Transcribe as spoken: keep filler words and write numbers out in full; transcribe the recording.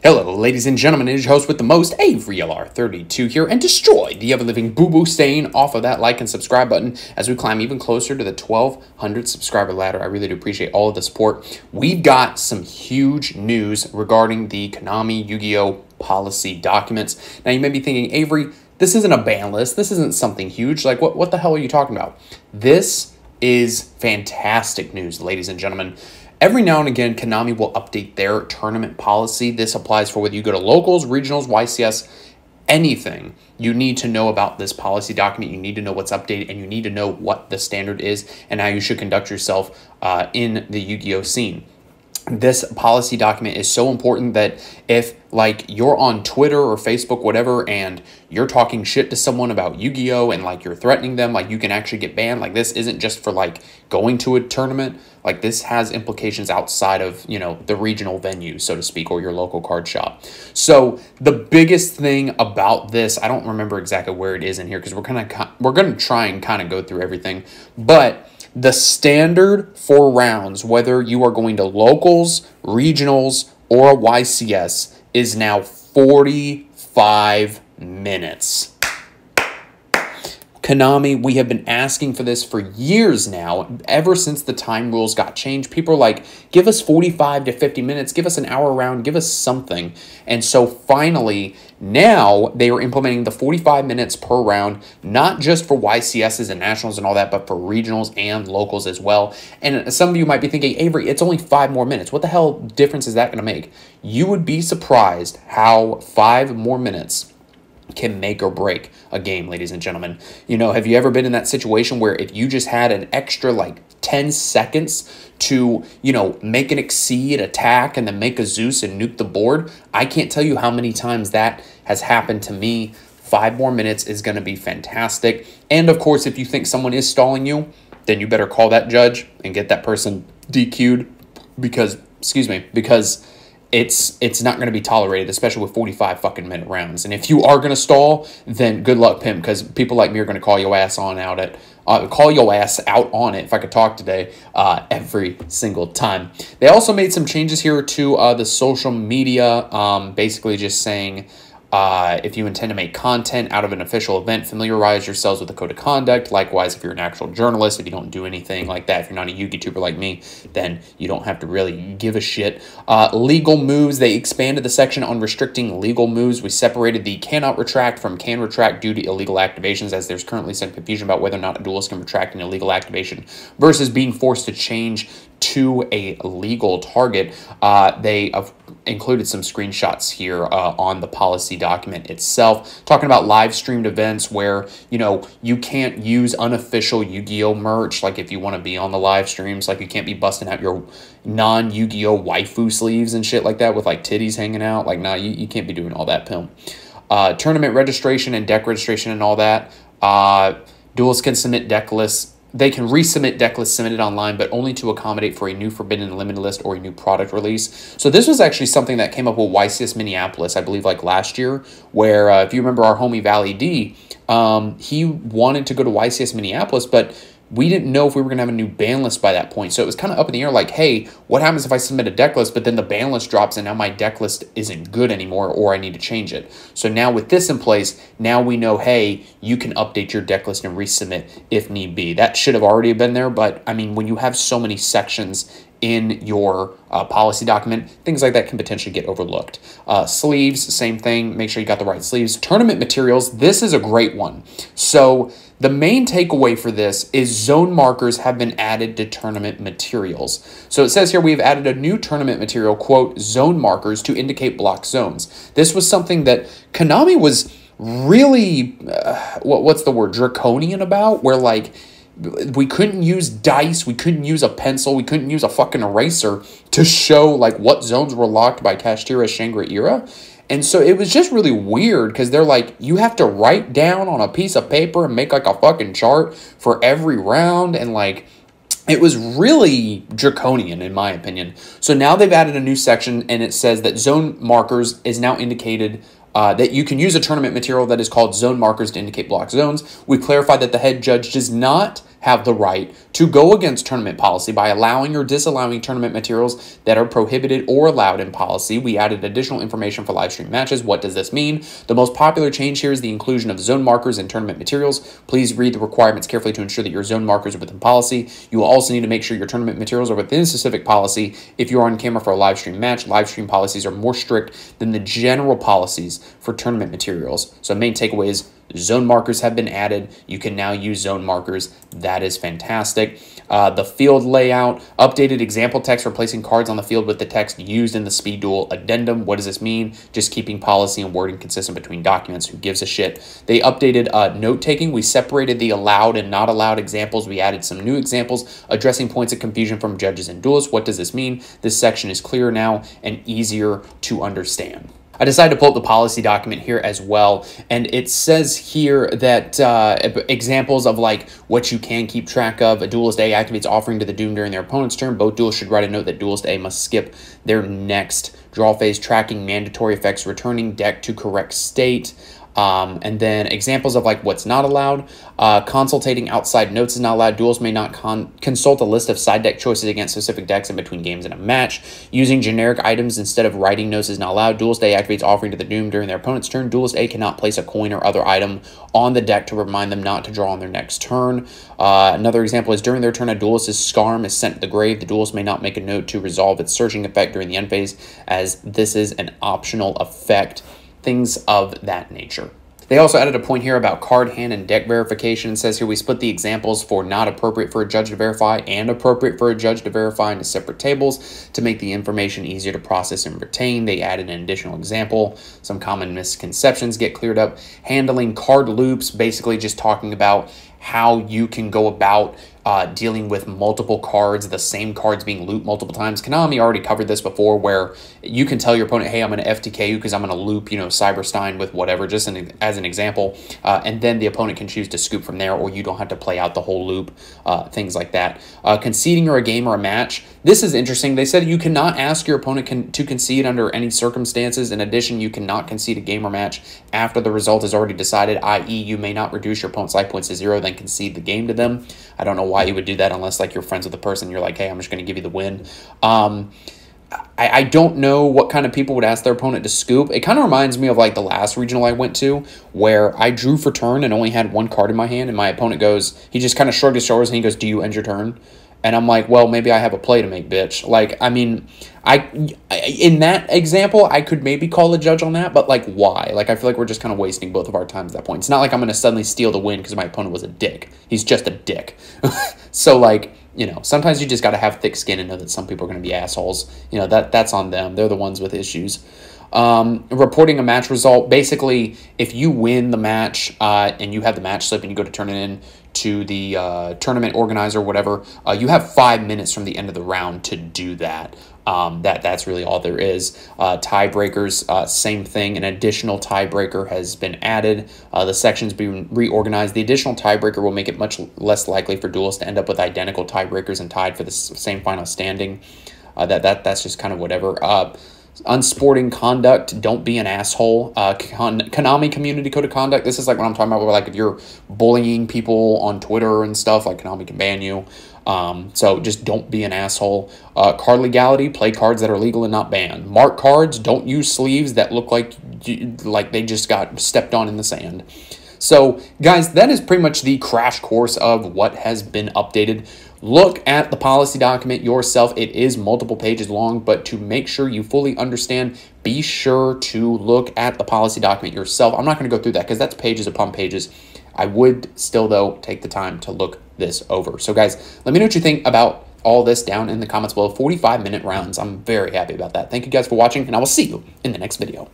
Hello, ladies and gentlemen, it is your host with the most, AveryLR thirty-two here, and destroy the ever-living boo-boo stain off of that like and subscribe button as we climb even closer to the twelve hundred subscriber ladder. I really do appreciate all of the support. We've got some huge news regarding the Konami Yu-Gi-Oh! Policy documents. Now, you may be thinking, Avery, this isn't a ban list. This isn't something huge. Like, what, what the hell are you talking about? This is fantastic news, ladies and gentlemen. Every now and again, Konami will update their tournament policy. This applies for whether you go to locals, regionals, Y C S, anything. You need to know about this policy document. You need to know what's updated, and you need to know what the standard is and how you should conduct yourself uh, in the Yu-Gi-Oh scene. This policy document is so important that if, like, you're on Twitter or Facebook, whatever, and you're talking shit to someone about Yu-Gi-Oh! And, like, you're threatening them, like, you can actually get banned. Like, this isn't just for, like, going to a tournament. Like, this has implications outside of, you know, the regional venue, so to speak, or your local card shop. So the biggest thing about this, I don't remember exactly where it is in here because we're kind of we're going to try and kind of go through everything, but the standard for rounds, whether you are going to locals, regionals, or Y C S, is now forty-five minutes. Konami, we have been asking for this for years now. Ever since the time rules got changed, people are like, give us forty-five to fifty minutes, give us an hour round, give us something. And so finally, now they are implementing the forty-five minutes per round, not just for Y C Ss and nationals and all that, but for regionals and locals as well. And some of you might be thinking, Avery, it's only five more minutes. What the hell difference is that going to make? You would be surprised how five more minutes can make or break a game, ladies and gentlemen. You know, have you ever been in that situation where if you just had an extra like ten seconds to, you know, make an exceed attack and then make a Zeus and nuke the board? I can't tell you how many times that has happened to me. Five more minutes is going to be fantastic. And of course, if you think someone is stalling you, then you better call that judge and get that person D Q'd because, excuse me, because it's it's not going to be tolerated, especially with forty-five fucking minute rounds. And if you are going to stall, then good luck, pimp, because people like me are going to call your ass on out at uh, call your ass out on it. If I could talk today, uh, every single time. They also made some changes here to uh, the social media, um, basically just saying, Uh, if you intend to make content out of an official event, familiarize yourselves with the code of conduct. Likewise, if you're an actual journalist, if you don't do anything like that, if you're not a YouTuber like me, then you don't have to really give a shit. Uh, legal moves, they expanded the section on restricting legal moves. We separated the cannot retract from can retract due to illegal activations, as there's currently some confusion about whether or not a duelist can retract an illegal activation versus being forced to change to a legal target. Uh, they have included some screenshots here uh, on the policy document itself, talking about live streamed events where, you know, you can't use unofficial Yu-Gi-Oh merch. Like, if you want to be on the live streams, like, you can't be busting out your non Yu-Gi-Oh waifu sleeves and shit like that with like titties hanging out. Like, nah, you, you can't be doing all that, pimp. Uh, tournament registration and deck registration and all that. Uh, duelists can submit deck lists. They can resubmit deck lists submitted online, but only to accommodate for a new forbidden limited list or a new product release. So this was actually something that came up with Y C S Minneapolis, I believe, like last year, where uh, if you remember our homie Valley D, um, he wanted to go to Y C S Minneapolis, but we didn't know if we were going to have a new ban list by that point. So it was kind of up in the air, like, hey, what happens if I submit a deck list, but then the ban list drops and now my deck list isn't good anymore, or I need to change it. So now with this in place, now we know, hey, you can update your deck list and resubmit if need be. That should have already been there, but I mean, when you have so many sections in your uh, policy document, things like that can potentially get overlooked. Uh, sleeves, same thing. Make sure you got the right sleeves. Tournament materials, this is a great one. So the main takeaway for this is zone markers have been added to tournament materials. So it says here, we've added a new tournament material, quote, zone markers to indicate block zones. This was something that Konami was really, uh, what, what's the word, draconian about, where like, we couldn't use dice, we couldn't use a pencil, we couldn't use a fucking eraser to show like what zones were locked by Kashtira Shangri-La. And so it was just really weird because they're like, you have to write down on a piece of paper and make like a fucking chart for every round. And like, it was really draconian in my opinion. So now they've added a new section and it says that zone markers is now indicated Uh, that you can use a tournament material that is called zone markers to indicate block zones. We clarified that the head judge does not have the right to go against tournament policy by allowing or disallowing tournament materials that are prohibited or allowed in policy. We added additional information for live stream matches. What does this mean? The most popular change here is the inclusion of zone markers in tournament materials. Please read the requirements carefully to ensure that your zone markers are within policy. You will also need to make sure your tournament materials are within specific policy. If you are on camera for a live stream match, live stream policies are more strict than the general policies for tournament materials. So main takeaways: zone markers have been added. You can now use zone markers. That is fantastic. Uh, the field layout, updated example text, replacing cards on the field with the text used in the speed duel addendum. What does this mean? Just keeping policy and wording consistent between documents. Who gives a shit? They updated uh, note-taking. We separated the allowed and not allowed examples. We added some new examples, addressing points of confusion from judges and duelists. What does this mean? This section is clearer now and easier to understand. I decided to pull up the policy document here as well, and it says here that uh, examples of like what you can keep track of: a duelist A activates offering to the doom during their opponent's turn. Both duelists should write a note that duelist A must skip their next draw phase, tracking mandatory effects, returning deck to correct state. Um, and then examples of like what's not allowed: uh, consultating outside notes is not allowed. Duels may not con consult a list of side deck choices against specific decks in between games in a match. Using generic items instead of writing notes is not allowed. Duelist A activates offering to the doom during their opponent's turn. Duelist A cannot place a coin or other item on the deck to remind them not to draw on their next turn. Uh, another example is during their turn, a duelist's scarm is sent to the grave. The duelist may not make a note to resolve its searching effect during the end phase, as this is an optional effect. Things of that nature. They also added a point here about card hand and deck verification. It says here we split the examples for not appropriate for a judge to verify and appropriate for a judge to verify into separate tables to make the information easier to process and retain. They added an additional example. Some common misconceptions get cleared up. Handling card loops, basically just talking about how you can go about uh, dealing with multiple cards, the same cards being looped multiple times. Konami already covered this before, where you can tell your opponent, hey, I'm going to F T K you because I'm going to loop, you know, Cyberstein with whatever, just an, as an example. Uh, and then the opponent can choose to scoop from there, or you don't have to play out the whole loop, uh, things like that. Uh, conceding or a game or a match. This is interesting. They said you cannot ask your opponent con to concede under any circumstances. In addition, you cannot concede a game or match after the result is already decided, that is you may not reduce your opponent's life points to zero, then concede the game to them. I don't know why you would do that unless like you're friends with the person. You're like, hey, I'm just going to give you the win. Um, I, I don't know what kind of people would ask their opponent to scoop. It kind of reminds me of like the last regional I went to where I drew for turn and only had one card in my hand, and my opponent goes, he just kind of shrugged his shoulders and he goes, do you end your turn? And I'm like, well, maybe I have a play to make, bitch. Like, I mean, I in that example, I could maybe call a judge on that, but like, why? Like, I feel like we're just kind of wasting both of our time at that point. It's not like I'm going to suddenly steal the win because my opponent was a dick. He's just a dick. So like, you know, sometimes you just got to have thick skin and know that some people are going to be assholes. You know, that that's on them. They're the ones with issues. Um, reporting a match result. Basically, if you win the match uh, and you have the match slip and you go to turn it in to the uh, tournament organizer or whatever, uh, you have five minutes from the end of the round to do that. Um, that that's really all there is. Uh, tiebreakers, uh, same thing. An additional tiebreaker has been added. Uh, the section's been reorganized. The additional tiebreaker will make it much less likely for duelists to end up with identical tiebreakers and tied for the same final standing. Uh, that that that's just kind of whatever. Uh, unsporting conduct. Don't be an asshole. uh Kon Konami community code of conduct. This is like what I'm talking about, where like if you're bullying people on Twitter and stuff, like Konami can ban you. Um so just don't be an asshole. Uh card legality. Play cards that are legal and not banned. Mark cards. Don't use sleeves that look like like they just got stepped on in the sand. So guys, that is pretty much the crash course of what has been updated. Look at the policy document yourself. It is multiple pages long, but to make sure you fully understand, be sure to look at the policy document yourself. I'm not going to go through that because that's pages upon pages. I would still, though, take the time to look this over. So guys, let me know what you think about all this down in the comments below. forty-five minute rounds. I'm very happy about that. Thank you guys for watching, and I will see you in the next video.